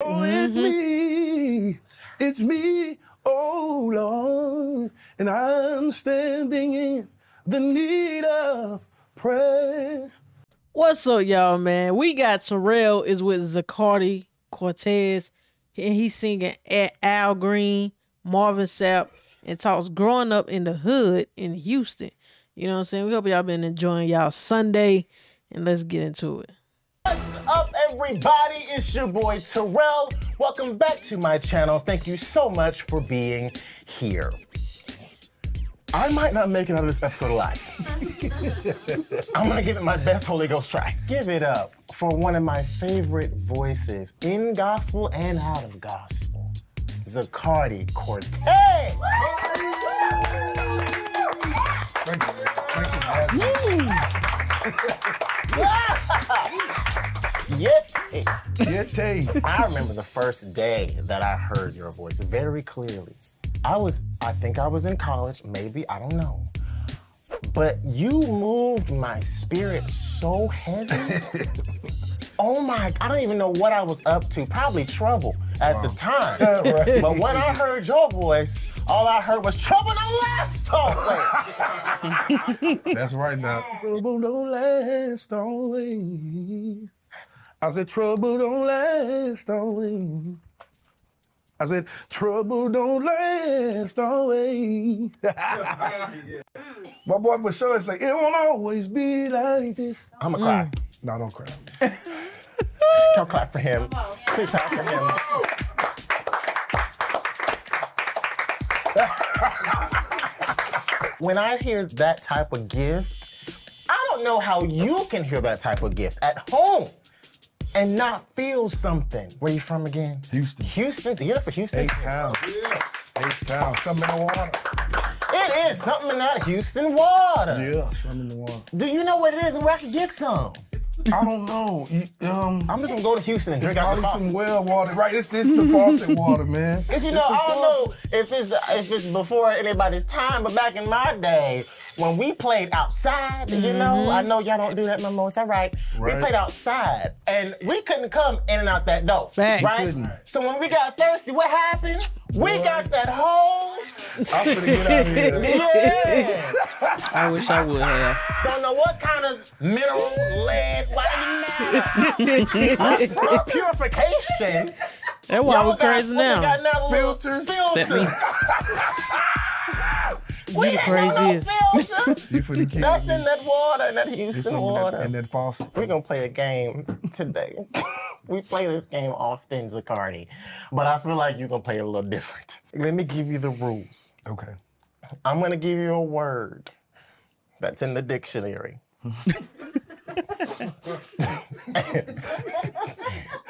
Oh, it's me. It's me. Oh, Lord. And I'm standing in the need of prayer. What's up, y'all, man? We got Terrell is with Zacardi Cortez, and he's singing at Al Green, Marvin Sapp, and talks growing up in the hood in Houston. You know what I'm saying? We hope y'all been enjoying y'all Sunday, and let's get into it. What's up, everybody? It's your boy Terrell. Welcome back to my channel. Thank you so much for being here. I might not make it out of this episode alive. I'm gonna give it my best Holy Ghost try. Give it up for one of my favorite voices in gospel and out of gospel, Zacardi Cortez. Thank you. Yeti. I remember the first day that I heard your voice very clearly. I think I was in college, maybe, I don't know. But you moved my spirit so heavy. Oh my, I don't even know what I was up to, probably trouble at the time. Right. But when I heard your voice, all I heard was trouble don't last always. That's right now. Trouble don't last always. I said trouble don't last always. I said, trouble don't last always. My boy was sure it's like, it won't always be like this. I'm going to cry. No, don't cry. Don't clap for him. Please clap for him. When I hear that type of gift, I don't know how you can hear that type of gift at home and not feel something. Where you from again? Houston. Houston? You're not from Houston? H-Town. Yeah. H-Town. Something in the water. It is something in that Houston water. Yeah, something in the water. Do you know what it is and where I can get some? I don't know. I'm just gonna go to Houston and drink out the faucet. Some well water, right? It's the faucet water, man. Cause you know, I don't know if it's before anybody's time, but back in my day, when we played outside, you know, I know y'all don't do that no more. It's all right. We played outside, and we couldn't come in and out that door, right? So when we got thirsty, what happened? We got that hose. I'm gonna get out of here. Yes. I wish I would have. Don't know what kind of mineral, lead, white matter, purification. That why was crazy got now. Filters. We ain't got no filter. That's in that water, in that Houston water. In that faucet. We're gonna play a game today. We play this game often, Zacardi, but I feel like you're gonna play it a little different. Let me give you the rules. Okay. I'm gonna give you a word that's in the dictionary.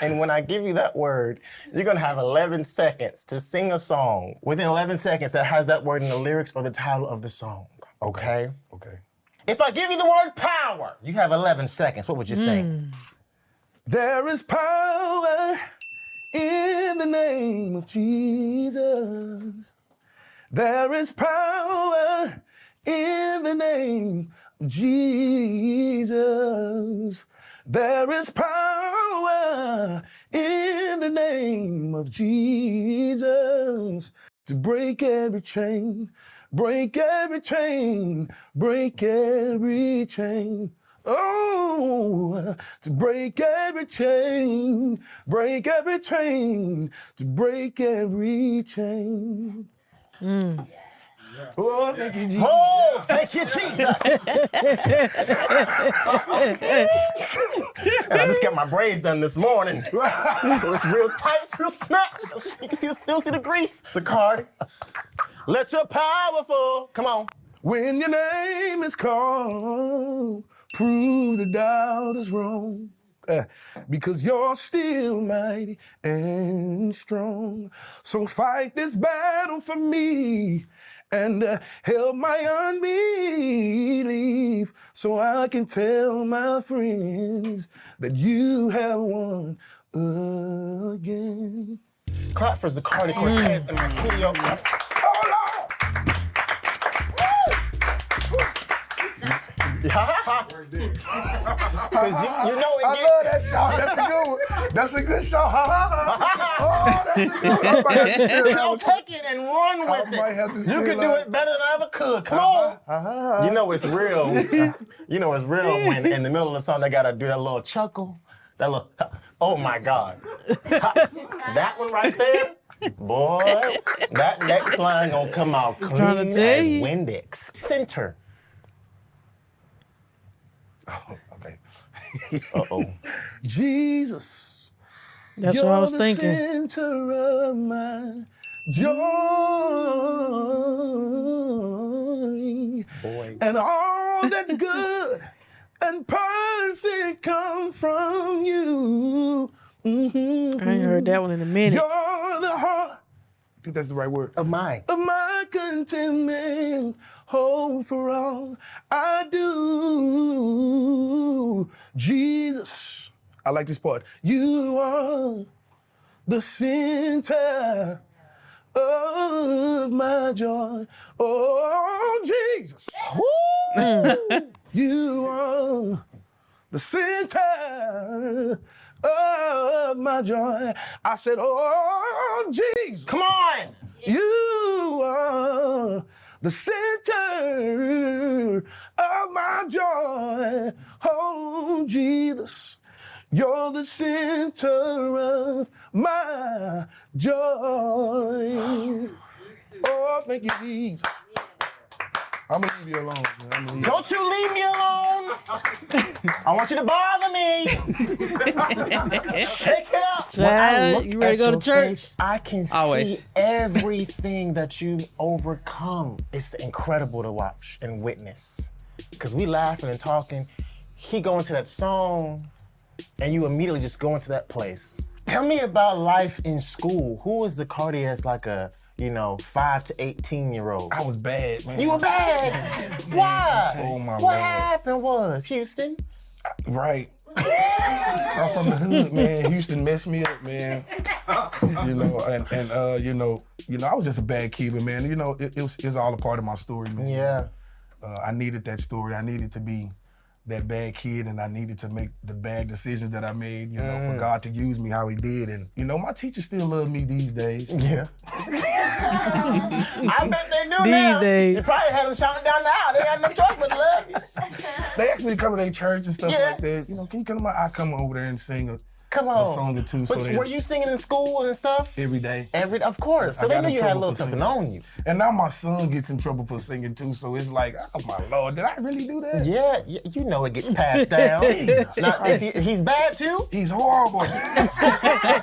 And when I give you that word, you're gonna have 11 seconds to sing a song within 11 seconds that has that word in the lyrics or the title of the song. Okay? Okay. If I give you the word power, you have 11 seconds. What would you say? There is power in the name of Jesus. There is power in the name of Jesus. There is power in the name of Jesus to break every chain, break every chain, break every chain. Oh, to break every chain, break every chain, to break every chain. Yes. Oh, thank you, Jesus. Oh, thank you, Jesus. And I just got my braids done this morning. So it's real tight, it's real snatched. You can still see the grease. Zacardi, let your power flow. Come on. When your name is called, prove the doubt is wrong, because you're still mighty and strong. So fight this battle for me and help my unbelief so I can tell my friends that you have won again. Clap for Zacardi Cortez in my studio. Oh, Lord! shot right there. I love that shot. That's a good one. That's a good shot. Oh, that's a good one. If you don't take it and run with it, you can do it better than I ever could. Come on. You know it's real. You know it's real when in the middle of the song they gotta do that little chuckle. That little, oh my God. That one right there. Boy, that next line gonna come out clean as Windex. Center. Oh, okay. Uh-oh. Jesus. That's what I was thinking. Center of my joy. Boy. And all that's good and perfect comes from you. I ain't heard that one in a minute. You're the heart. I think that's the right word. Of mine. Of my contentment, hope for all I do. Jesus. I like this part. You are the center of my joy. Oh, Jesus. You are the center of my joy. I said, oh, Jesus. Come on. Yeah. You are the center of my joy. Oh, Jesus. You're the center of my joy. Oh, thank you, Jesus. I'm gonna leave you alone, man. Don't you leave me alone! I want you to bother me! Shake it up! Chad, you ready to go to church? Face, I can see everything that you've overcome. It's incredible to watch and witness. Because we laughing and talking. He go into that song, and you immediately just go into that place. Tell me about life in school. Who was Zacardi as like a, you know, 5- to 18-year-old? I was bad, man. You were bad? Why? Oh my God. What happened was, Houston? Right. I'm from the hood, man. Houston messed me up, man. You know, and I was just a bad keeper, man. You know, it's all a part of my story, man. Yeah. I needed that story. I needed to be that bad kid, and I needed to make the bad decisions that I made, you know, for God to use me how he did. And, you know, my teachers still love me these days. Yeah. I bet they do now. They probably had them shouting down the aisle. They had no choice but to love you. They asked me to come to their church and stuff like that. You know, can you come to my, I come over there and sing a song or two. But were you singing in school and stuff? Every day. Of course. So they knew you had a little something on you. And now my son gets in trouble for singing too, so it's like, oh my Lord, did I really do that? Yeah, you know it gets passed down. Now, he's bad too? He's horrible.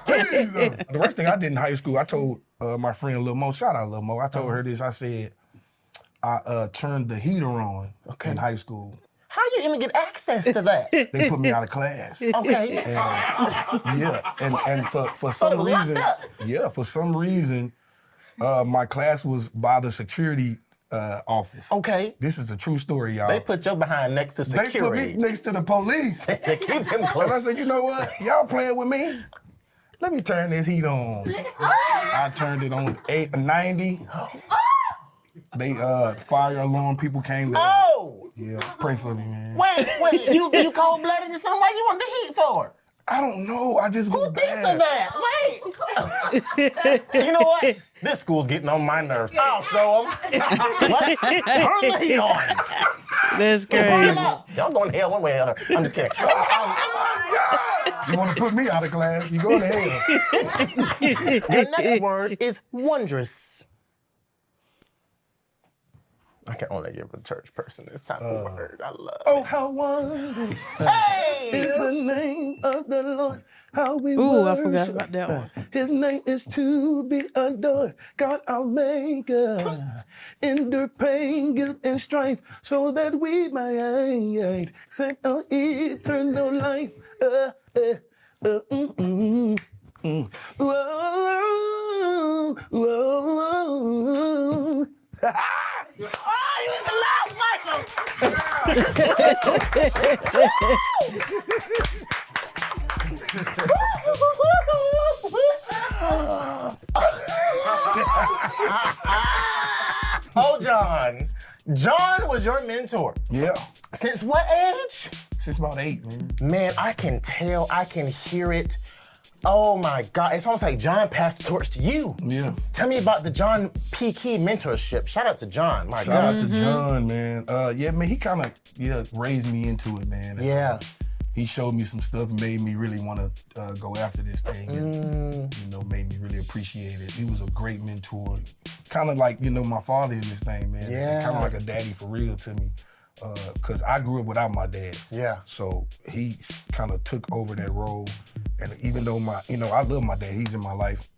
The worst thing I did in high school, I told my friend Lil Mo, shout out Lil Mo, I told her this, I said, I turned the heater on in high school. How you even get access to that? They put me out of class. Okay. And, and for some reason, my class was by the security office. Okay. This is a true story, y'all. They put your behind next to security. They put me next to the police. They keep him close. And I said, you know what? Y'all playing with me? Let me turn this heat on. I turned it on 890. They fire alarm people came to. Oh! Yeah, pray for me, man. Wait, you cold blooded or something? Why you want the heat for? I don't know. I just was bad. Who thinks of that? Wait. You know what? This school's getting on my nerves. I'll show them. Let's turn the heat on. That's crazy. Y'all going to hell one way or another. I'm just kidding. You want to put me out of class? You go to hell. The next word is wondrous. I can only give a church person this type of word. I love it. Oh, how wonderful is the name of the Lord. How we worship. I forgot about that one. His name is to be adored. God our maker. Endure pain, guilt, and strife, so that we might set our eternal life. Whoa, whoa, whoa. Oh, you even laughed, Michael! Oh, John. John was your mentor. Yeah. Since what age? Since about 8, man. Man, I can tell, I can hear it. Oh my God, it's almost like John passed the torch to you. Yeah. Tell me about the John P. Kee mentorship. Shout out to John, my God. Shout out to John, man. Yeah, man, he kind of raised me into it, man. And, he showed me some stuff, made me really want to go after this thing, and you know, made me really appreciate it. He was a great mentor, kind of like my father in this thing, man. Yeah. Kind of like a daddy for real to me, because I grew up without my dad. Yeah. So he kind of took over that role, and even though my, I love my dad, he's in my life.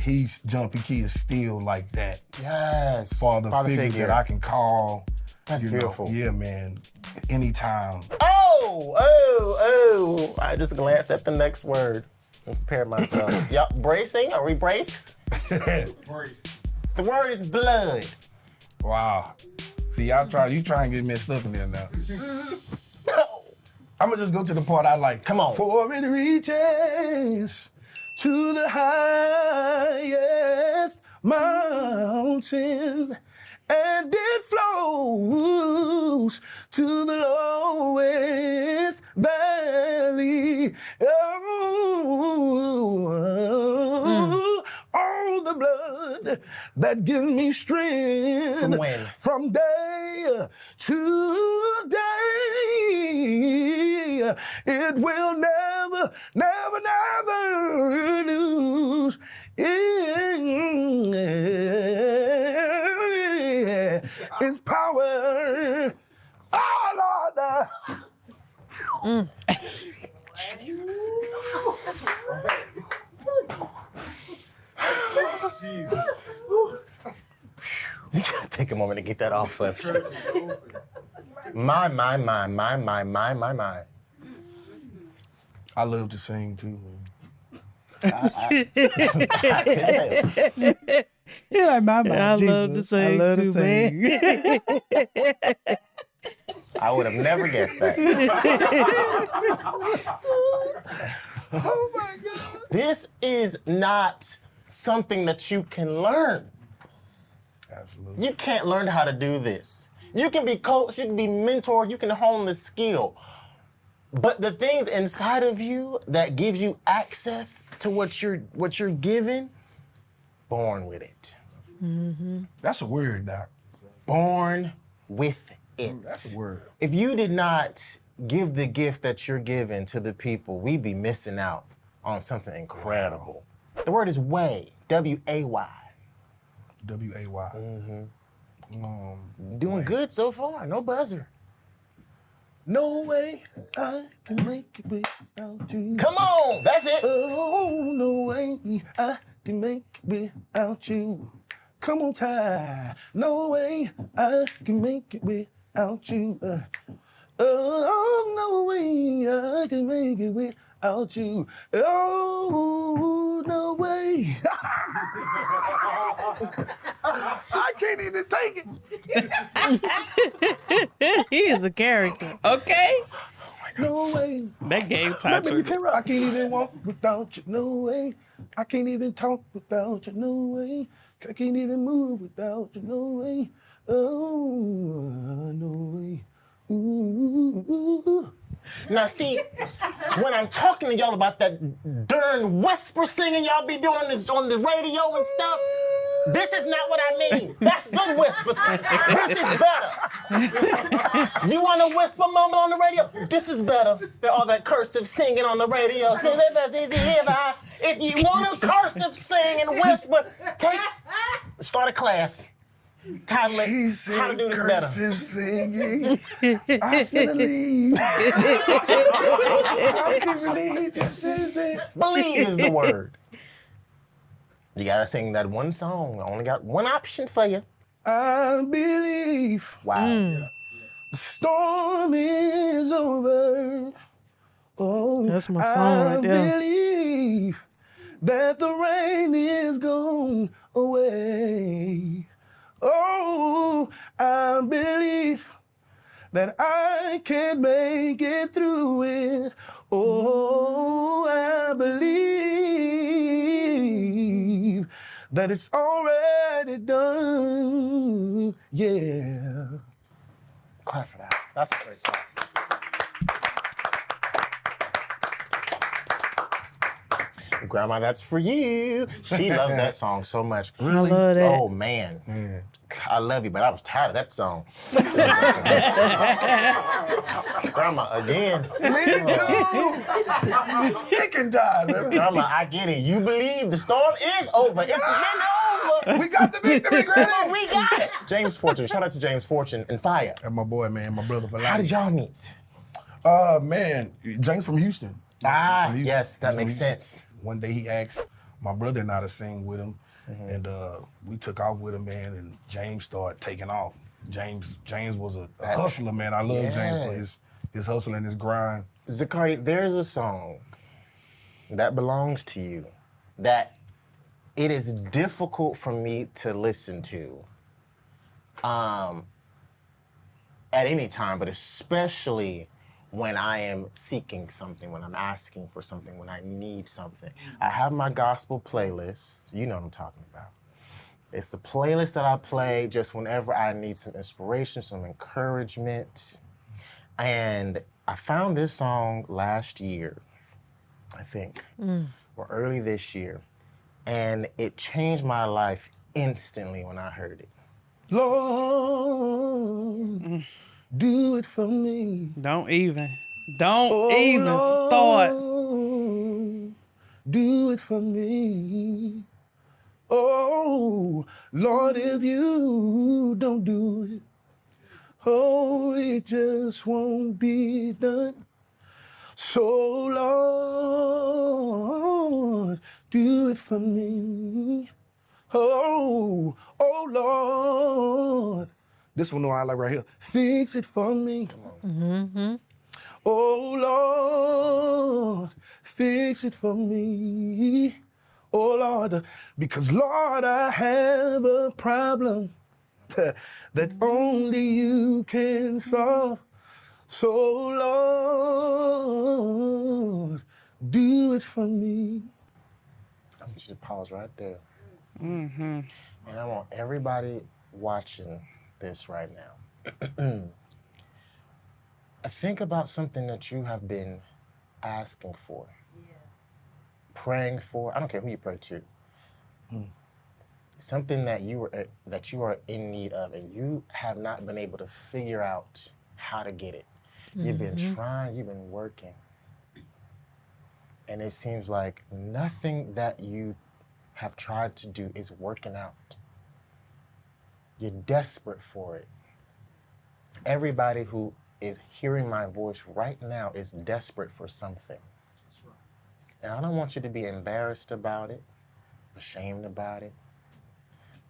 He's John P. Kee is still like that. Yes. Father figure that I can call. That's beautiful. Yeah, man. Anytime. Oh. I just glanced at the next word and prepared myself. Yup, bracing? Are we braced? The word is blood. Wow. See, you try and get messed up in there now. I'm gonna just go to the part I like. Come on. For it reaches to the highest mountain, and it flows to the lowest valley. Oh, all the blood that gives me strength. From when? From day to day. It will never, never, never lose. It's power. Oh, Lord. Jesus. You gotta take a moment to get that off of you. My. I love to sing too, man. I yeah, like my Jesus. I love to sing, man. I would have never guessed that. Oh my God. This is not something that you can learn. Absolutely. You can't learn how to do this. You can be coached, you can be mentored, you can hone the skill. But the things inside of you that gives you access to what you're given, born with it. That's a word, Doc. Born with it. That's a word. If you did not give the gift that you're given to the people, we'd be missing out on something incredible. Wow. The word is way, W-A-Y. W-A-Y. Doing good so far, no buzzer. No way I can make it without you. Come on, that's it. Oh, no way I can make it without you. Come on, Ty. No way I can make it without you. Oh, no way I can make it without you. Oh, no way. I can't even take it. He is a character. Okay. Oh no way. That game time. I can't even walk without you. No way. I can't even talk without you. No way. I can't even move without you. No way. Oh, no way. Ooh. Now see, when I'm talking to y'all about that darn whisper singing y'all be doing this on the radio and stuff, this is not what I mean. That's good whisper singing. This is better. You want a whisper moment on the radio? This is better than all that cursive singing on the radio. So that's easy here. If you want to cursive sing and whisper, start a class. Toddler, how to do this better? Singing. I believe. I can believe you said that. Believe is the word. You gotta sing that one song. I only got one option for you. I believe. Wow. The storm is over. Oh, that's my song right there. I believe that the rain is gone away. Oh, I believe that I can make it through it. Oh, I believe that it's already done. Yeah. Clap for that. That's a great song. Grandma, that's for you. She loved that song so much. Really? I love that. Oh, man. Yeah. I love you, but I was tired of that song. Grandma, again. Me too. I'm sick and tired. Grandma, I get it. You believe the storm is over. It's been over. We got the victory, Grandma. We got it. James Fortune. Shout out to James Fortune and Fire. And my boy, man, my brother for life. How did y'all meet? Man, James from Houston. Ah, from Houston. Yes, that makes sense. One day he asked my brother and I to sing with him, and we took off with him, man, and James started taking off. James was a hustler, man. I love James for his hustle and his grind. Zacardi, there's a song that belongs to you that it is difficult for me to listen to at any time, but especially when I am seeking something, when I'm asking for something, when I need something. I have my gospel playlist. You know what I'm talking about. It's the playlist that I play just whenever I need some inspiration, some encouragement. And I found this song last year, I think, or early this year. And it changed my life instantly when I heard it. Lord, do it for me. Don't even. Don't even start. Do it for me. Oh, Lord, if you don't do it, oh, it just won't be done. So, Lord, do it for me. Oh, oh, Lord. This one I like right here. Fix it for me. Come on. Oh, Lord, fix it for me. Oh, Lord, because, Lord, I have a problem that only you can solve. So, Lord, do it for me. I want you to pause right there. And I want everybody watching this right now. Think about something that you have been asking for, praying for. I don't care who you pray to. Something that you are in need of, and you have not been able to figure out how to get it. You've been trying. You've been working, and it seems like nothing that you have tried to do is working out. You're desperate for it. Everybody who is hearing my voice right now is desperate for something. That's right. And I don't want you to be embarrassed about it, ashamed about it.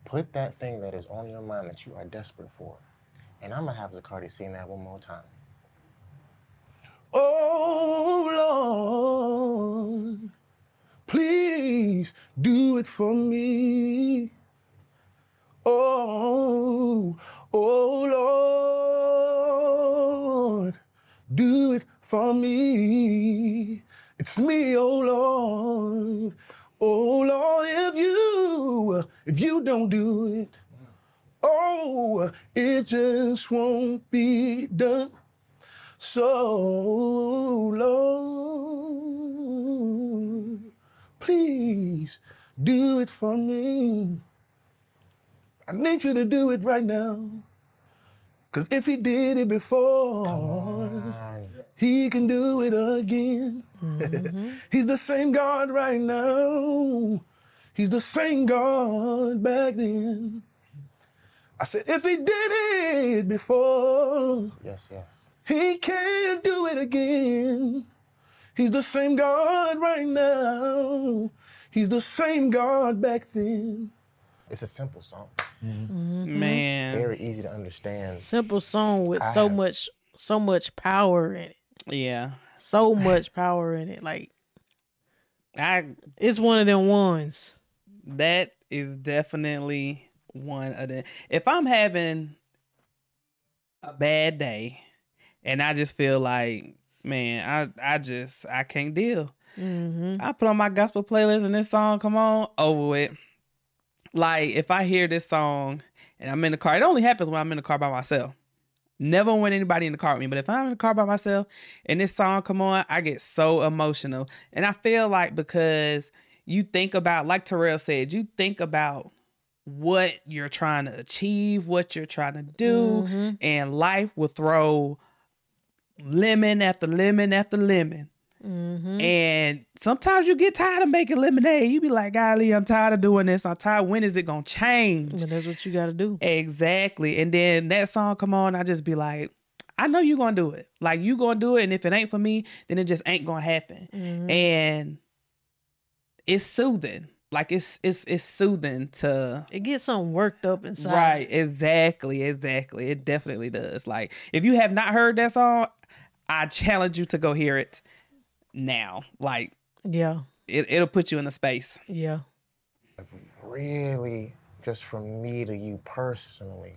Put that thing that is on your mind that you are desperate for. And I'm gonna have Zacardi sing that one more time. Oh, Lord, please do it for me. Oh, oh, Lord, do it for me. It's me, oh, Lord. Oh, Lord, if you don't do it, oh, it just won't be done. So, Lord, please do it for me. I need you to do it right now. Cause if he did it before, he can do it again. He's the same God right now. He's the same God back then. I said, if he did it before, he can do it again. He's the same God right now. He's the same God back then. It's a simple song. Man. Very easy to understand. Simple song with so much power in it. Yeah. So much power in it. Like, it's one of them ones. That is definitely one of them. If I'm having a bad day and I just feel like, man, I can't deal. I put on my gospel playlist and this song, come on, over with. Like, if I hear this song and I'm in the car, it only happens when I'm in the car by myself. Never want anybody in the car with me, but if I'm in the car by myself and this song come on, I get so emotional. And I feel like because you think about, like Terrell said, you think about what you're trying to achieve, what you're trying to do, and life will throw lemon after lemon after lemon. And sometimes you get tired of making lemonade. You be like, golly, I'm tired of doing this. I'm tired. When is it going to change? But that's what you got to do. Exactly. And then that song come on, I just be like, I know you're going to do it. Like, you going to do it. And if it ain't for me, then it just ain't going to happen. And it's soothing. Like, it's soothing to... It gets something worked up inside. Right. Exactly. Exactly. It definitely does. Like, if you have not heard that song, I challenge you to go hear it. Now, like, yeah, it'll put you in a space. Yeah, really, just from me to you personally,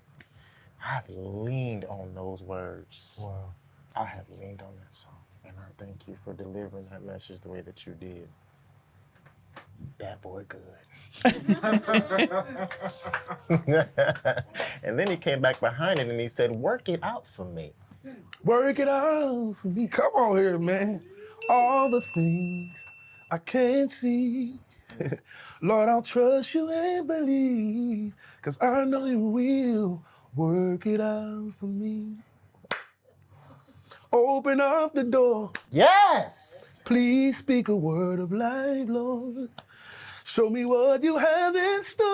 I've leaned on those words. Wow, I have leaned on that song, and I thank you for delivering that message the way that you did. That boy good. And then he came back behind it and he said, "Work it out for me. Work it out for me. Come on here, man. All the things I can't see. Lord, I'll trust you and believe, because I know you will work it out for me. Open up the door. Yes. Please speak a word of life, Lord. Show me what you have in store.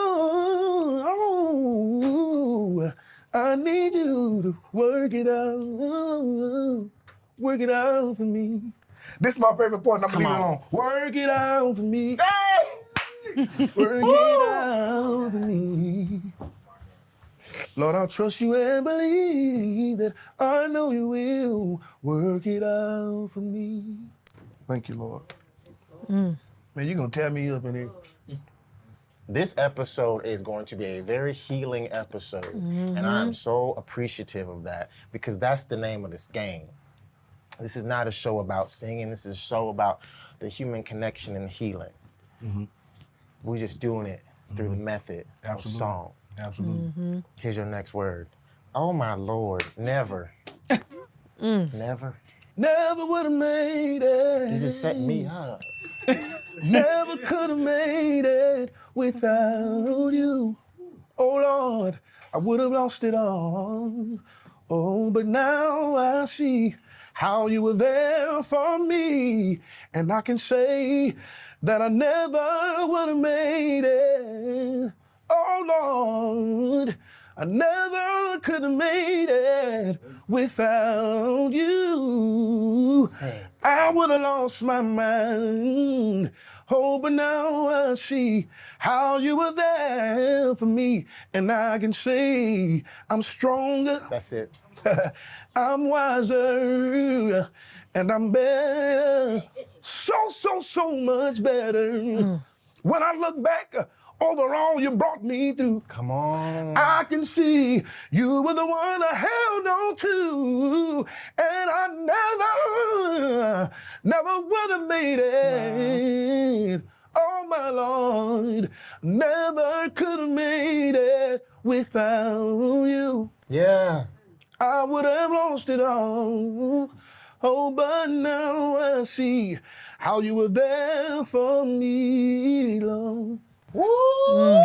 Oh, I need you to work it out. Oh, work it out for me." This is my favorite part, and I'm leaving it on. Work it out for me. Hey! Work it out for me. Lord, I'll trust you and believe that I know you will work it out for me. Thank you, Lord. Man, you're going to tear me up in here. This episode is going to be a very healing episode, and I'm so appreciative of that, because that's the name of this game. This is not a show about singing. This is a show about the human connection and healing. We're just doing it through the method of song. Absolutely. Here's your next word. Oh, my Lord, never. Never. Never would have made it. You just set me up. Never could have made it without you. Oh, Lord, I would have lost it all. Oh, but now I see how you were there for me, and I can say that I never would have made it. Oh, Lord, I never could have made it without you. I would have lost my mind. Oh, but now I see how you were there for me, and I can say I'm stronger. That's it. I'm wiser, and I'm better, so much better. When I look back over all you brought me through, come on, I can see you were the one I held on to, and I never would have made it. Oh, my Lord, never could have made it without you. Yeah. I would have lost it all. Oh, but now I see how you were there for me, Lord. Woo!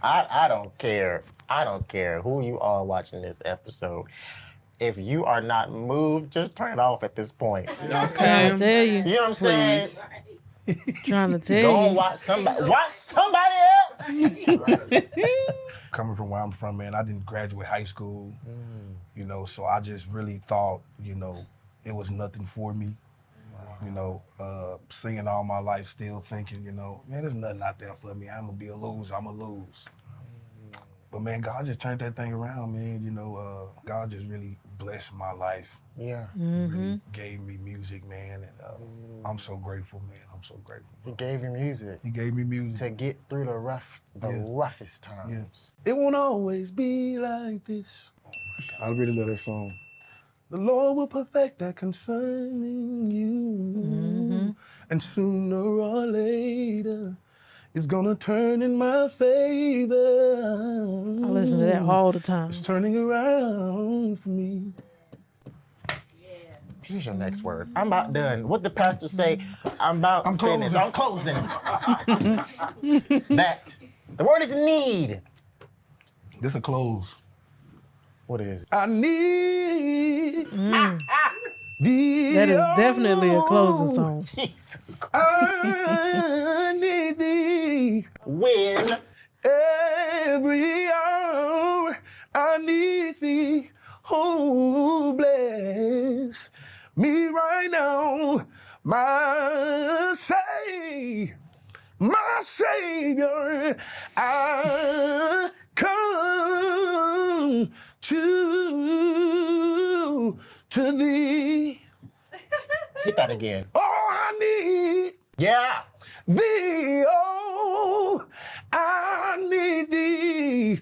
I don't care. I don't care who you are watching this episode. If you are not moved, just turn it off at this point. Okay. I tell you. You know what I'm saying? Trying to tell you. Go and watch somebody else. Coming from where I'm from, man, I didn't graduate high school, you know, so I just really thought, you know, it was nothing for me. Wow. You know, singing all my life, still thinking, you know, man, there's nothing out there for me. I'm going to be a loser. I'm going to lose. But, man, God just turned that thing around, man. You know, God just really blessed my life. Yeah. Really gave me music, man. And I'm so grateful, man. I'm so grateful. Bro. He gave you music. He gave me music. To get through the roughest times. Yeah. It won't always be like this. Oh my God. I really love that song. The Lord will perfect that concerning you. And sooner or later, It's gonna turn in my favor. I listen to that all the time. It's turning around for me. Here's your next word. I'm about done. What the pastor say? I'm about finished. I'm closing. That. The word is need. This a close. What is it? I need. Thee. That is definitely a closing song. Jesus Christ. I need thee. When? Every hour I need thee. Oh, bless me right now, my Savior, I come to thee. Hit that again. Oh, I need thee, oh, I need thee.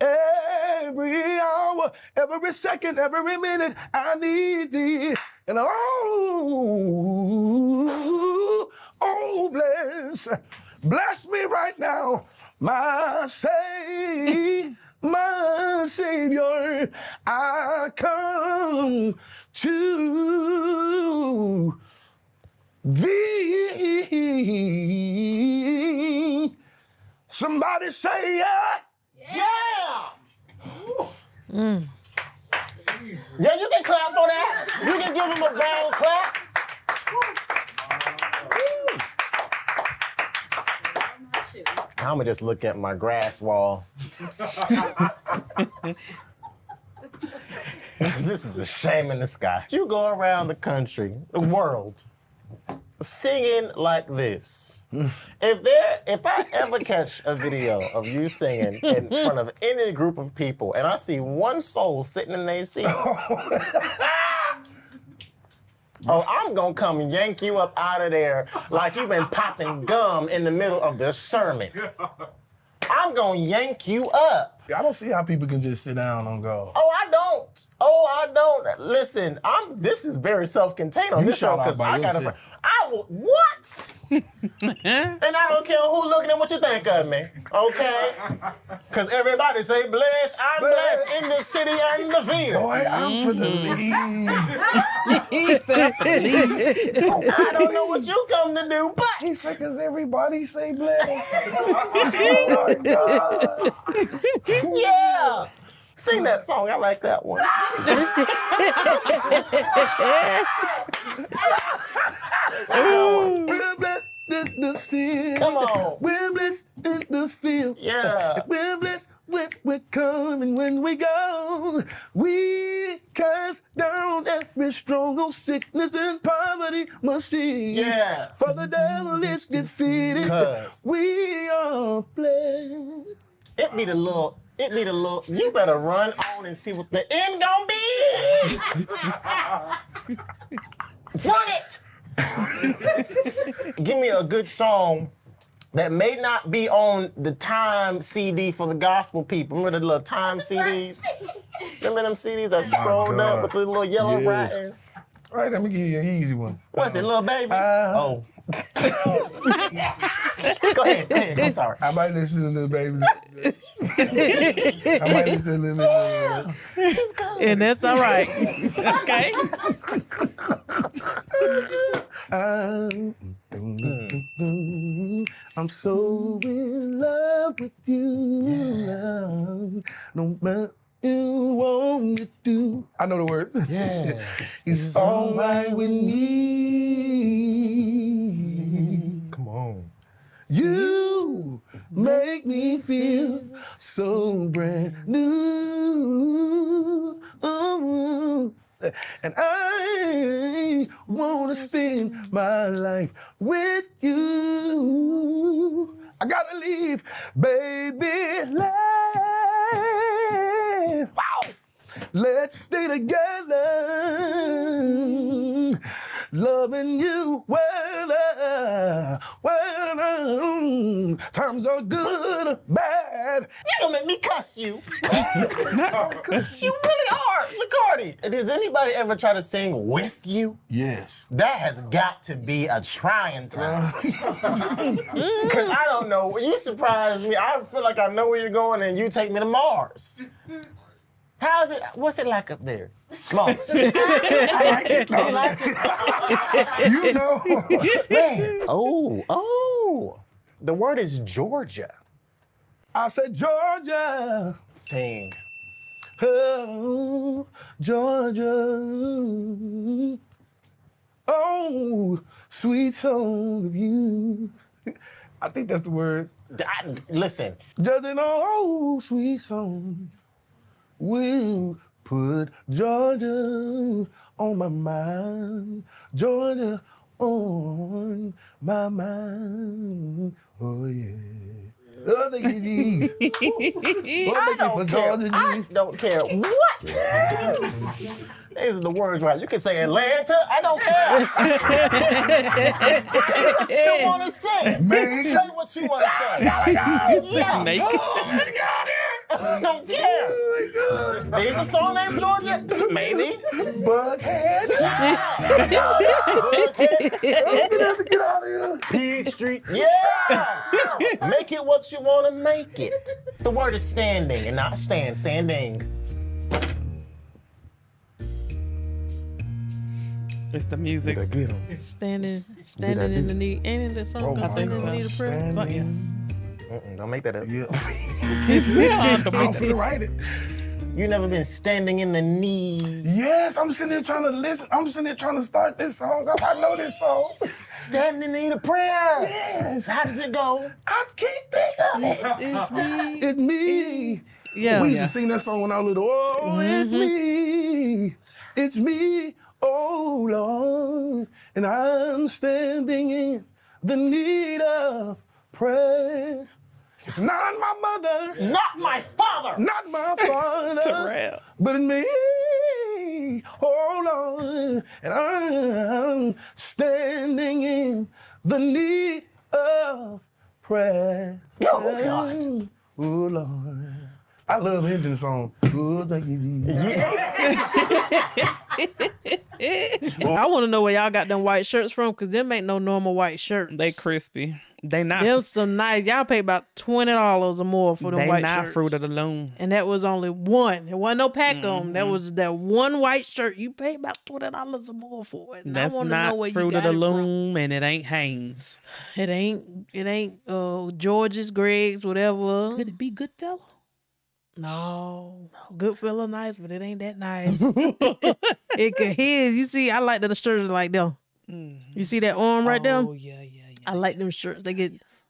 Every hour, every second, every minute, I need thee. And oh, bless me right now, my Savior, I come to thee. Somebody say yeah. Yeah! Yeah, you can clap for that. You can give him a round clap. Now I'ma just look at my grass wall. This is a shame in the sky. You go around the country, the world, singing like this. If I ever catch a video of you singing in front of any group of people and I see one soul sitting in their seats, I'm gonna come yank you up out of there like you've been popping gum in the middle of the sermon. I'm gonna yank you up. I don't see how people can just sit down and go. Oh, I don't. Listen, this is very self-contained on this show because I got a what? And I don't care who's looking at what you think of me, okay? Because everybody say, bless, I'm blessed in the city and the field. Boy, I'm for the leave. I don't know what you come to do, but. He said, because everybody say blessed. Oh, my God. Yeah. Sing that song. I like that one. We're blessed in the city. Come on. We're blessed in the field. Yeah. We're blessed when we come and when we go. We cast down every stronghold, sickness and poverty must cease. Yeah. For the devil is defeated. We are blessed. It be the little, you better run on and see what the end gonna be. Run it! Give me a good song that may not be on the Time CD for the gospel people. Remember the little Time CDs? Remember them CDs that scrolled up with the little yellow writing? All right, let me give you an easy one. What's it, Lil Baby? Go ahead, I'm sorry. I might listen to Lil Baby. I might listen to Lil Baby. It's good. And that's all right. Okay. I'm so in love with you, love. No matter. You want to do. I know the words. Yeah. It's all right with me. Come on. You make me feel so brand new. Oh. And I want to spend my life with you. I gotta leave, baby. Let's stay together, loving you well. When times are good, bad. You gonna make me cuss you. You really are, Zacardi. Does anybody ever try to sing with you? Yes. That has got to be a trying time. Because I don't know, you surprise me. I feel like I know where you're going and you take me to Mars. How's it? What's it like up there? Mars. I like it. I like it. You know, man. Oh. The word is Georgia. I said Georgia. Sing. Oh, Georgia. Oh, sweet song of you. I think that's the words. Listen. Judging on oh, sweet song. We'll put Georgia on my mind, Georgia on my mind. Oh yeah. Oh, they get these. I don't care. What? These are the words, right? You can say Atlanta. I don't care. Say what you want to say. Man. Say what you want to say. I don't care. Is the song named Georgia? Maybe. Bughead. Bughead. We have to get out of here. Peach Street. Yeah. Make it what you want to make it. The word is standing and not stand. Standing. It's the music. Did I get him? Standing in the need. Ain't it the song? I think in the need of prayer. Don't make that up. Yeah. I'm gonna write it. You never been standing in the need. Yes, I'm sitting there trying to listen. I'm sitting there trying to start this song up. I know this song. Standing in the need of prayer. Yes. How does it go? I can't think of it. It's me. It's me. Yeah. We used to sing that song when I was little. Oh, it's me. It's me. Oh, Lord. And I'm standing in the need of prayer. It's not my mother. Not my father. Not my father. Terrell. But me. Hold on. And I'm standing in the need of prayer. Oh, God. Oh, Lord. I love Indian song. Oh, thank you. I want to know where y'all got them white shirts from, because them ain't no normal white shirts. They crispy. They not. Them some nice. Y'all paid about $20 or more for them white shirts. They not Fruit of the Loom. And that was only one. There wasn't no pack on them. That was that one white shirt. You paid about $20 or more for it. And that's not Fruit of the Loom, and it ain't Hanes. It ain't George's, Greg's, whatever. Could it be Goodfellow? No. Goodfellow nice, but it ain't that nice. It could his. You see, I like that the shirts are like them. You see that arm right there? Oh, yeah. I like them shirts.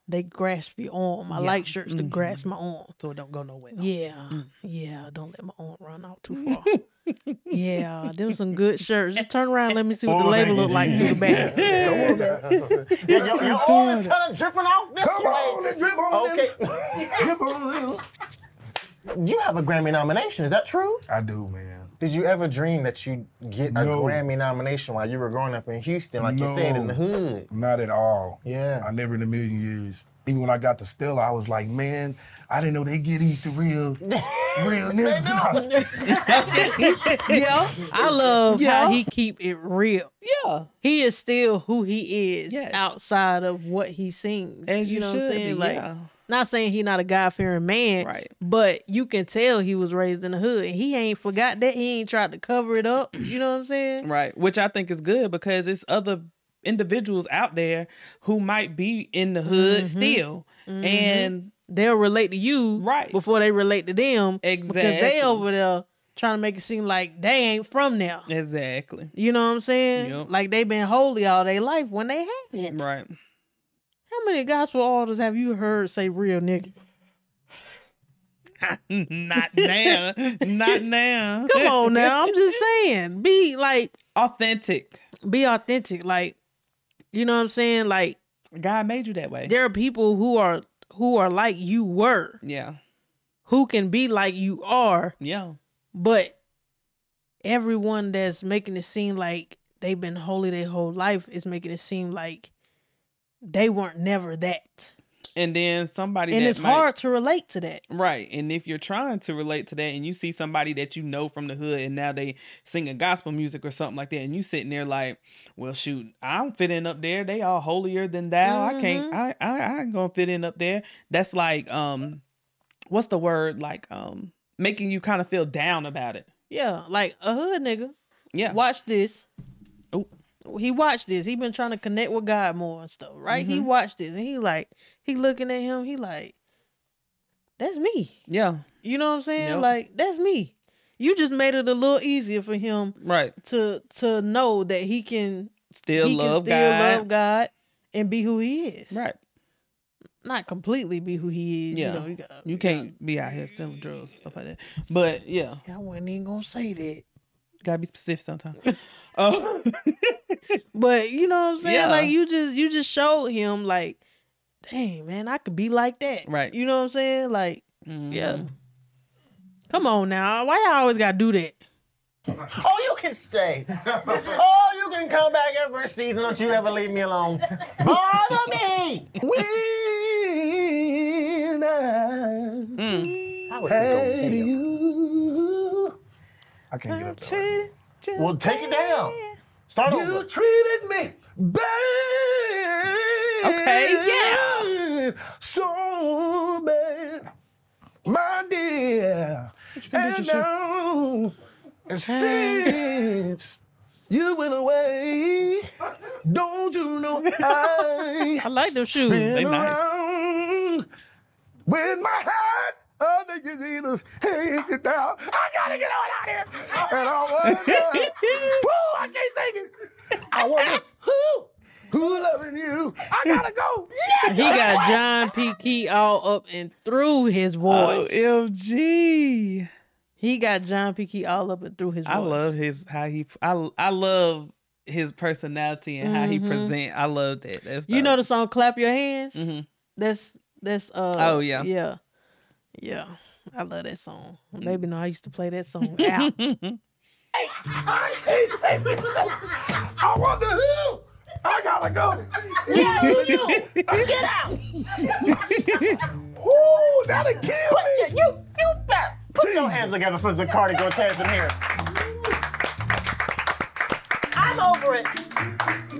They grasp your arm. I like shirts to grasp my arm. So it don't go nowhere. Yeah. Yeah. Don't let my arm run out too far. Yeah. Them some good shirts. Just turn around and let me see what the label look like through the back. Your arm is kind of dripping off this way. Come on and drip on them. Okay. Drip on them. You have a Grammy nomination. Is that true? I do, man. Did you ever dream that you'd get a Grammy nomination while you were growing up in Houston, like you said, in the hood? Not at all. Yeah. I never in a million years. Even when I got to Stella, I was like, man, I didn't know they get these to real niggas. Yeah, I love how he keep it real. Yeah. He is still who he is outside of what he sings. As you know what I'm saying? Be, like, not saying he not a God-fearing man, but you can tell he was raised in the hood. He ain't forgot that. He ain't tried to cover it up. You know what I'm saying? Right, which I think is good, because it's other individuals out there who might be in the hood still. And they'll relate to you before they relate to them. Exactly. Because they over there trying to make it seem like they ain't from there. Exactly. You know what I'm saying? Yep. Like they been holy all their life when they haven't. Right. How many gospel artists have you heard say real nigga? Not now. Not now. Come on now. I'm just saying. Be like... authentic. Be authentic. Like, you know what I'm saying? Like... God made you that way. There are people who are like you were. Yeah. Who can be like you are. Yeah. But everyone that's making it seem like they've been holy their whole life is making it seem like they weren't never that. And then somebody and that it's hard to relate to that. Right. And if you're trying to relate to that and you see somebody that you know from the hood and now they singing gospel music or something like that and you sitting there like, well, shoot, I'm fitting up there. They all holier than thou. Mm-hmm. I ain't gonna fit in up there. That's like, what's the word? Like, making you kind of feel down about it. Yeah. Like a hood nigga. Yeah. Watch this. Oh. He watched this. He been trying to connect with God more and stuff, right? Mm-hmm. He watched this and he like, he looking at him. He like, that's me. Yeah. You know what I'm saying? Yep. Like, that's me. You just made it a little easier for him, right? To know that he can still love God and be who he is, right? Not completely be who he is. Yeah. You know, you can't be out here selling drugs and stuff like that. But yeah, see, I wasn't even gonna say that. Gotta be specific sometimes. Oh. But you know what I'm saying? Yeah. Like you just showed him like, dang man, I could be like that. Right. You know what I'm saying? Like, yeah. Come on now. Why y'all always gotta do that? Oh, you can stay. Oh, you can come back every season. Don't you ever leave me alone. Bother me. I would go you. I can't get up there. Well, take it down. Start over. You treated me bad. Okay, yeah. So bad, my dear. And now, since you went away, don't you know I like those shoes. They nice. With my heart. Under your needles, hands you down. I gotta get on out of here. And I want to, woo, I can't take it. I want to, who loving you? I gotta go. Yeah, he got John P. Kee all up and through his voice. OMG. He got John P. Kee all up and through his voice. I love his, how he, I love his personality and how he present. I love that. That's dope. You know the song Clap Your Hands? Mm-hmm. That's, oh yeah. Yeah. Yeah, I love that song. Baby, no, I used to play that song out. I can't take this. I want the hill. I gotta go. Yeah, you. Get out. Ooh, that'll kill me. You better put your hands together for Zacardi Cortez in here. I'm over it.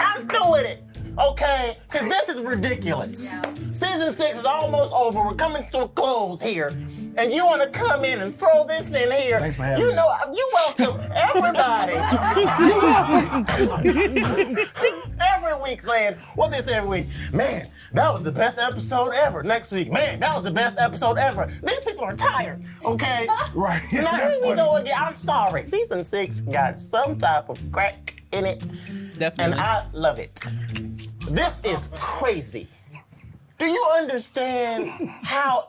I'm doing it. Okay, because this is ridiculous. Yeah. Season 6 is almost over. We're coming to a close here. And you want to come in and throw this in here. Thanks for having me. You know, you're welcome, everybody. You're welcome. Every week saying, what they say every week? Man, that was the best episode ever. Next week, man, that was the best episode ever. These people are tired, okay? Right. Now here we go again. I'm sorry. Season 6 got some type of crack in it. Definitely. And I love it. This is crazy. Do you understand how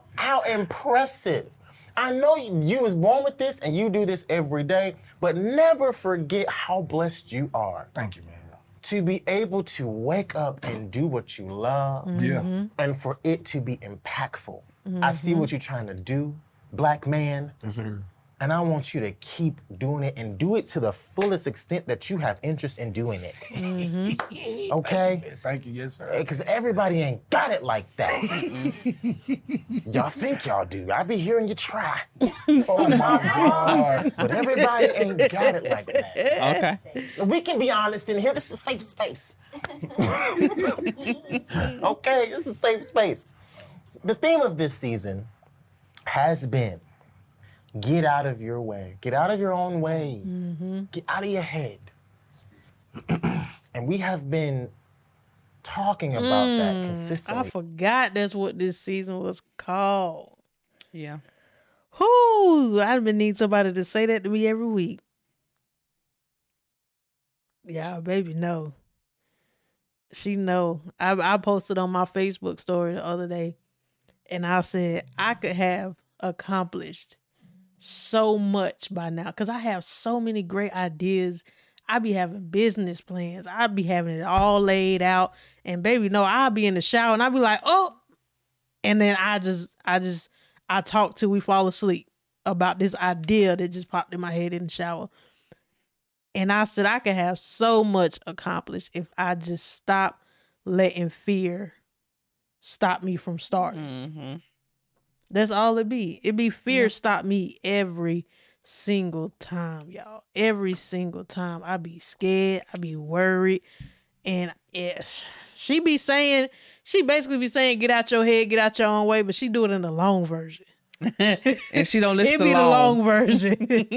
impressive? I know you was born with this and you do this every day, but never forget how blessed you are. Thank you, man. To be able to wake up and do what you love. Yeah. And for it to be impactful. I see what you're trying to do, black man. Yes, sir. And I want you to keep doing it and do it to the fullest extent that you have interest in doing it. Mm-hmm. Okay? Thank you, yes, sir. Because everybody ain't got it like that. Y'all think y'all do. I be hearing you try. Oh, my God. But everybody ain't got it like that. Okay. We can be honest in here. This is a safe space. Okay? This is a safe space. The theme of this season has been get out of your way. Get out of your own way. Mm-hmm. Get out of your head. And we have been talking about that consistently. I forgot that's what this season was called. Yeah. Whoo! I've been needing somebody to say that to me every week. Yeah, baby, no. She know. I posted on my Facebook story the other day, and I said I could have accomplished so much by now because I have so many great ideas. I be having business plans. I be having it all laid out, and baby, no, I'll be in the shower and I'll be like, oh, and then I talk till we fall asleep about this idea that just popped in my head in the shower. And I said I could have so much accomplished if I just stop letting fear stop me from starting. Mm-hmm. That's all it be. It be fear stop me every single time, y'all. Every single time. I be scared. I be worried. And she be saying, she basically be saying, get out your head, get out your own way, but she do it in the long version. And she don't listen to long. It be the long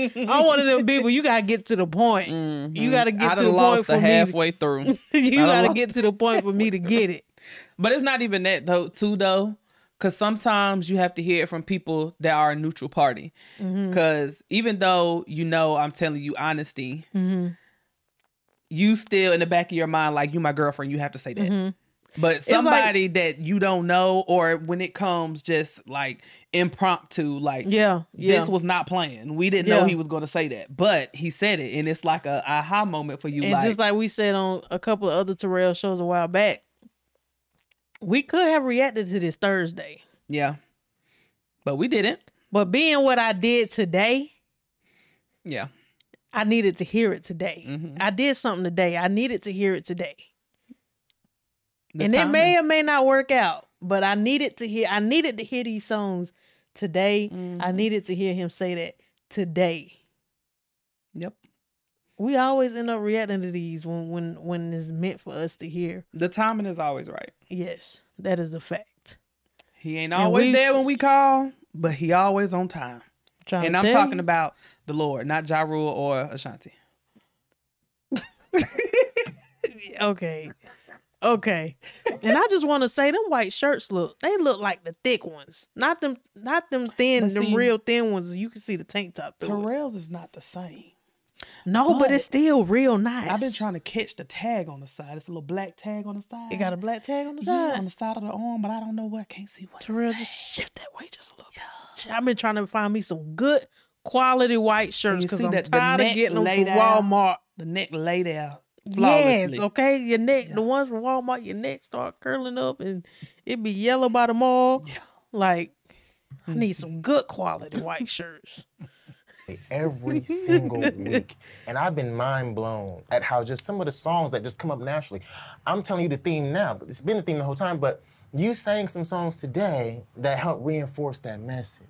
version. I'm one of them people, you got to get to the point. Mm-hmm. You got to get to the point for me. I done lost the halfway through. You got to get to the point for me to get it. But it's not even that though, too, though. Because sometimes you have to hear it from people that are a neutral party. Because even though, you know, I'm telling you honesty, you still in the back of your mind, like, you my girlfriend, you have to say that. But somebody like, that you don't know, or when it comes just like impromptu, like, this was not planned. We didn't know he was going to say that, but he said it. And it's like a aha moment for you. And like, just like we said on a couple of other Terrell shows a while back, we could have reacted to this Thursday. Yeah. But we didn't. But being what I did today. Yeah. I needed to hear it today. I did something today. I needed to hear it today. And it may or may not work out, but I needed to hear, I needed to hear these songs today. I needed to hear him say that today. Yep. We always end up reacting to these when it's meant for us to hear. The timing is always right. Yes, that is a fact. He ain't always there when we call, but he always on time. And I'm talking about the Lord, not Ja Rule or Ashanti. Okay. Okay. And I just want to say them white shirts look, they look like the thick ones. Not them thin, see, them real thin ones. You can see the tank top through. Terrell's is not the same. No, but it's still real nice. I've been trying to catch the tag on the side. It's a little black tag on the side. It got a black tag on the side? Yeah, on the side of the arm, but I don't know where. I can't see what. Terrell, just shift that way just a little bit. I've been trying to find me some good quality white shirts because I'm tired of getting them from Walmart. The neck laid out flawlessly. Yes, okay? Your neck, the ones from Walmart, your neck start curling up and it be yellow by the mall. Yeah. Like, I need some good quality white shirts. Every single week, and I've been mind blown at how just some of the songs that just come up naturally. I'm telling you the theme now, but it's been the theme the whole time, but you sang some songs today that helped reinforce that message.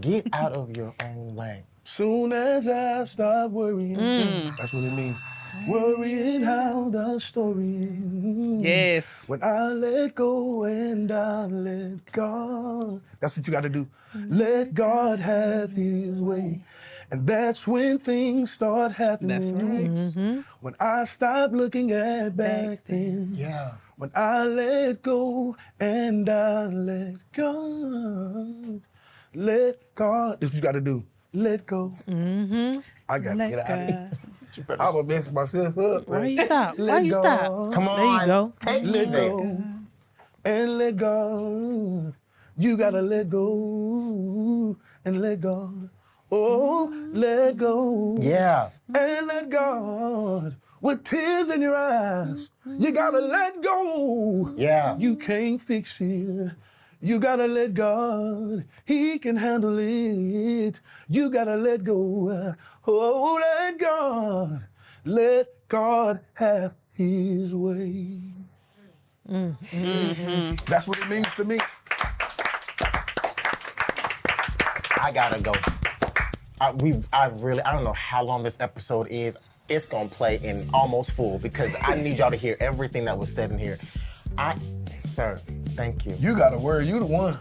Get out of your own way. Soon as I start worrying, that's what it means. Worrying how the story is. Yes. When I let go and I let God. That's what you got to do. Let God have his way. And that's when things start happening. That's right. When I stop looking at back then. Yeah. When I let go and I let God. Let God. This is what you got to do. Let go. I got to get out of here. I would mess myself up. Why you stop? Why you stop? Come on. There you go. Take me there. And let go. You gotta let go. And let go. Oh, let go. Yeah. And let God. With tears in your eyes. You gotta let go. Yeah. You can't fix it. You gotta let God. He can handle it. You gotta let go. Oh, let God have his way. That's what it means to me. I gotta go. I don't know how long this episode is. It's gonna play in almost full because I need y'all to hear everything that was said in here. Sir, thank you. You gotta worry, you the one.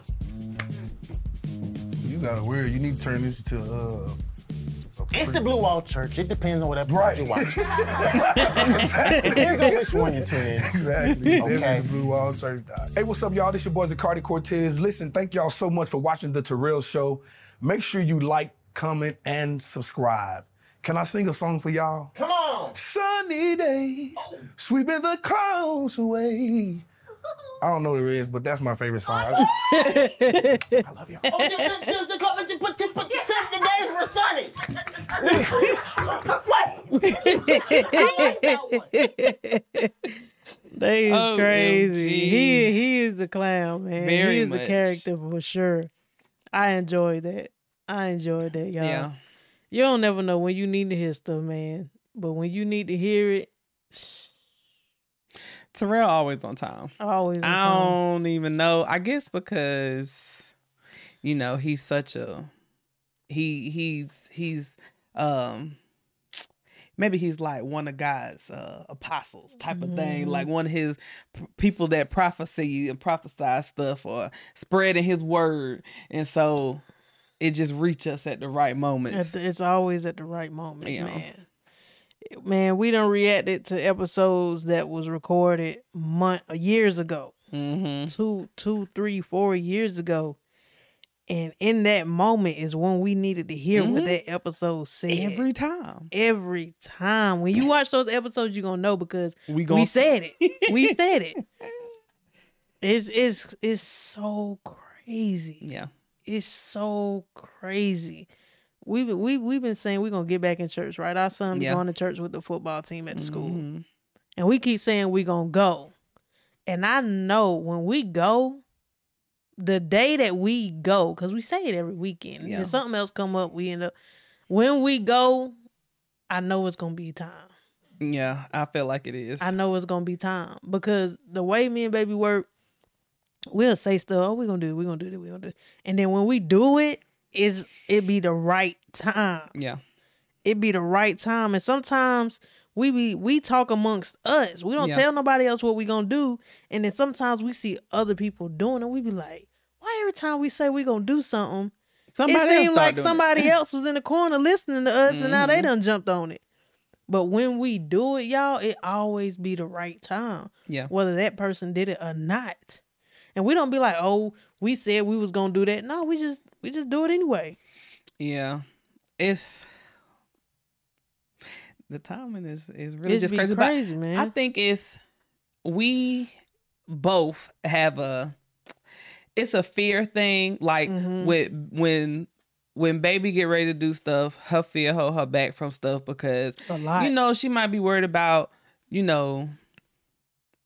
You gotta worry, you need to turn this to it's the Blue Wall Church. It depends on what episode you watch. Exactly. Depends on which one you tune in. Exactly. Okay. The Blue Wall Church. Hey, what's up, y'all? This your boy Zacardi Cortez. Listen, thank y'all so much for watching The Terrell Show. Make sure you like, comment, and subscribe. Can I sing a song for y'all? Come on. Sunny days, sweeping the clouds away. I don't know what it is, but that's my favorite song. I love y'all. Oh, just come and put 7 days for Sunny. I like that one. That is crazy. He is a clown, man. Very much. He is a character for sure. I enjoyed that. I enjoyed that, y'all. Yeah. You don't never know when you need to hear stuff, man. But when you need to hear it, Terrell always on time. Always on time. I don't even know. I guess because, you know, he's such a, he's maybe he's like one of God's apostles type of thing, like one of his people that prophecy and prophesy stuff or spreading his word. And so it just reach us at the right moments. It's always at the right moments, man. Man, we done reacted to episodes that was recorded years ago, 2, 3, 4 years ago. And in that moment is when we needed to hear what that episode said. Every time. Every time. When you watch those episodes, you're going to know because we said it. We said it. It's so crazy. Yeah. It's so crazy. We've been saying we're going to get back in church, right? Our son is going to church with the football team at the school. And we keep saying we're going to go. And I know when we go, the day that we go, because we say it every weekend. If something else come up, we end up... When we go, I know it's going to be time. Yeah, I feel like it is. I know it's going to be time. Because the way me and baby work, we'll say stuff, oh, we're going to do it, we're going to do it, we're going to do it. And then when we do it, it be the right time. Yeah. It be the right time. And sometimes... We talk amongst us. We don't tell nobody else what we gonna do. And then sometimes we see other people doing it. We be like, why every time we say we gonna do something, it seemed like somebody else was in the corner listening to us and now they done jumped on it. But when we do it, y'all, it always be the right time. Yeah. Whether that person did it or not. And we don't be like, oh, we said we was gonna do that. No, we just do it anyway. Yeah. The timing is really just crazy, man. I think we both have it's a fear thing. Like when baby get ready to do stuff, her fear hold her back from stuff because you know she might be worried about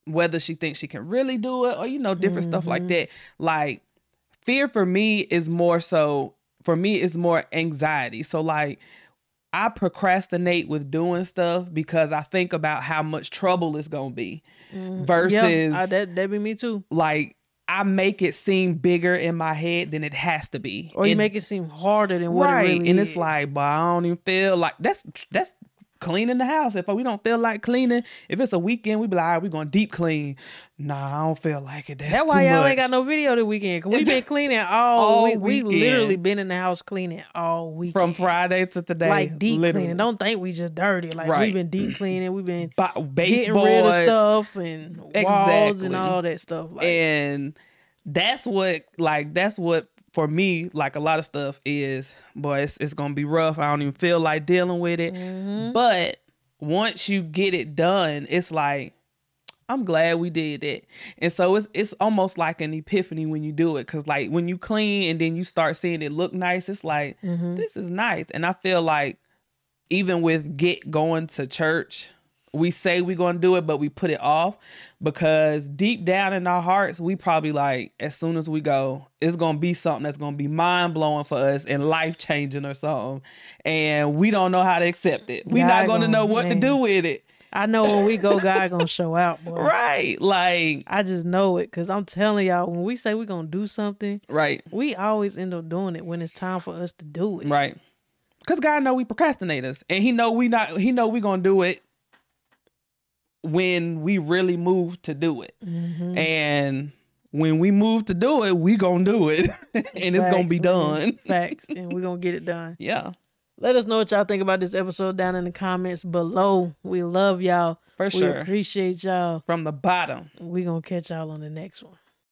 whether she thinks she can really do it or different stuff like that. Like fear for me is more so anxiety. So like. I procrastinate with doing stuff because I think about how much trouble it's going to be versus... Yeah, that'd be me too. Like, I make it seem bigger in my head than it has to be. Or you make it seem harder than what it really is. And it's like, but I don't even feel like... That's cleaning the house. If we don't feel like cleaning, if it's a weekend, we be like, all right, we're going to deep clean. Nah, I don't feel like it. That's why y'all ain't got no video this weekend. Cause we've been cleaning all week. We literally been in the house cleaning all week. From Friday to today. Like deep cleaning. Don't think we just dirty. Like we've been deep cleaning. We've been getting rid of stuff and walls and all that stuff. Like, and that's what for me, like a lot of stuff is, boy, it's going to be rough. I don't even feel like dealing with it. But once you get it done, it's like, I'm glad we did that. And so it's almost like an epiphany when you do it. Cause like when you clean and then you start seeing it look nice, it's like, this is nice. And I feel like even with going to church, we say we're going to do it, but we put it off because deep down in our hearts, we probably like, as soon as we go, it's going to be something that's going to be mind blowing for us and life changing or something. And we don't know how to accept it. We're not going to know what to do with it. I know when we go, God going to show out. Boy. Right. Like, I just know it because I'm telling y'all, when we say we're going to do something, we always end up doing it when it's time for us to do it. Right. Because God know we procrastinators and he know we're going to do it when we really move to do it. And when we move to do it, we gonna do it. And it's gonna be done. Facts. And we're gonna get it done. Yeah. Let us know what y'all think about this episode down in the comments below. We love y'all. For sure. We appreciate y'all. From the bottom. We're gonna catch y'all on the next one.